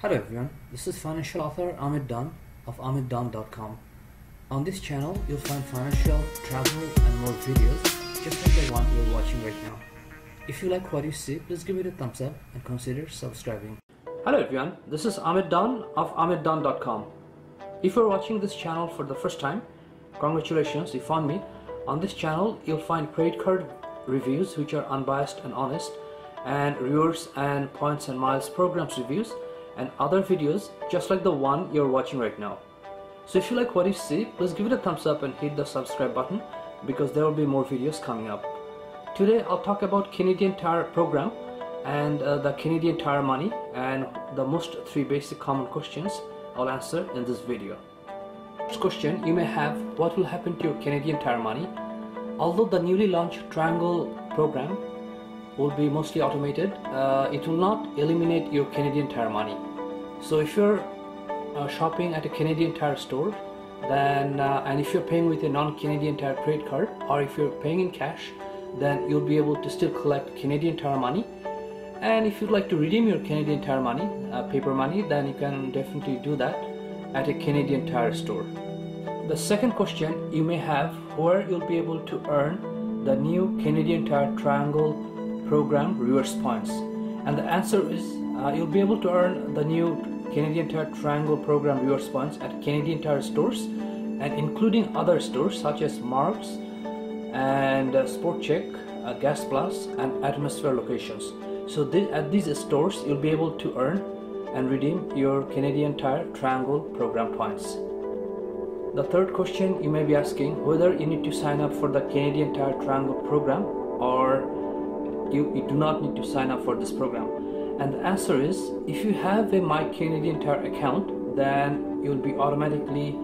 Hello everyone, this is financial author Ahmed Dhan of AhmedDhan.com. On this channel, you'll find financial, travel and more videos just like the one you're watching right now. If you like what you see, please give it a thumbs up and consider subscribing. Hello everyone, this is Ahmed Dhan of AhmedDhan.com. If you're watching this channel for the first time, congratulations, you found me. On this channel, you'll find credit card reviews which are unbiased and honest, and rewards and points and miles programs reviews, and other videos just like the one you're watching right now. So if you like what you see, please give it a thumbs up and hit the subscribe button because there will be more videos coming up. Today I'll talk about Canadian Tire program and the Canadian Tire money, and the most three basic common questions I'll answer in this video. First question you may have: what will happen to your Canadian Tire money? Although the newly launched Triangle program will be mostly automated, it will not eliminate your Canadian Tire money. So if you're shopping at a Canadian Tire store, then and if you're paying with a non-Canadian Tire credit card, or if you're paying in cash, then you'll be able to still collect Canadian Tire money. And if you'd like to redeem your Canadian Tire money, paper money, then you can definitely do that at a Canadian Tire store. The second question you may have: where you'll be able to earn the new Canadian Tire Triangle program rewards points. And the answer is you'll be able to earn the new Canadian Tire Triangle program rewards points at Canadian Tire stores, and including other stores such as Mark's and Sport Check, Gas Plus and Atmosphere locations. So at these stores you'll be able to earn and redeem your Canadian Tire Triangle program points. The third question you may be asking: whether you need to sign up for the Canadian Tire Triangle program, or you do not need to sign up for this program. And the answer is, if you have a My Canadian Tire account, then you'll be automatically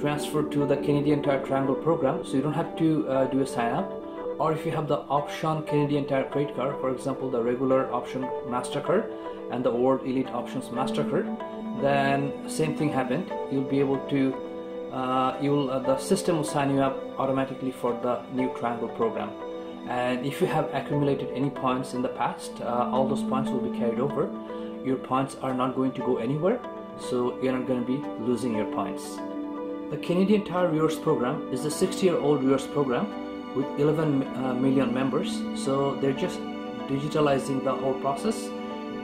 transferred to the Canadian Tire Triangle program, so you don't have to do a sign up. Or if you have the option Canadian Tire credit card, for example the regular option MasterCard and the World Elite Options MasterCard, then same thing happened. You'll be able to the system will sign you up automatically for the new Triangle program. And if you have accumulated any points in the past, all those points will be carried over. Your points are not going to go anywhere, so you're not going to be losing your points. The Canadian Tire Rewards program is a 6-year-old rewards program with 11 million members, so they're just digitalizing the whole process,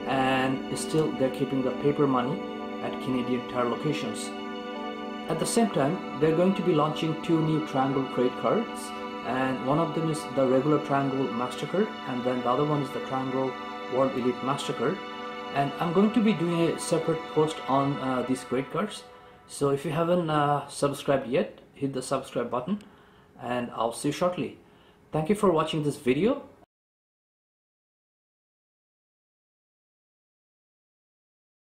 and still they're keeping the paper money at Canadian Tire locations. At the same time, they're going to be launching 2 new Triangle credit cards, and one of them is the regular Triangle MasterCard, and then the other one is the Triangle World Elite MasterCard. And I'm going to be doing a separate post on these credit cards, so if you haven't subscribed yet, hit the subscribe button, and I'll see you shortly. Thank you for watching this video.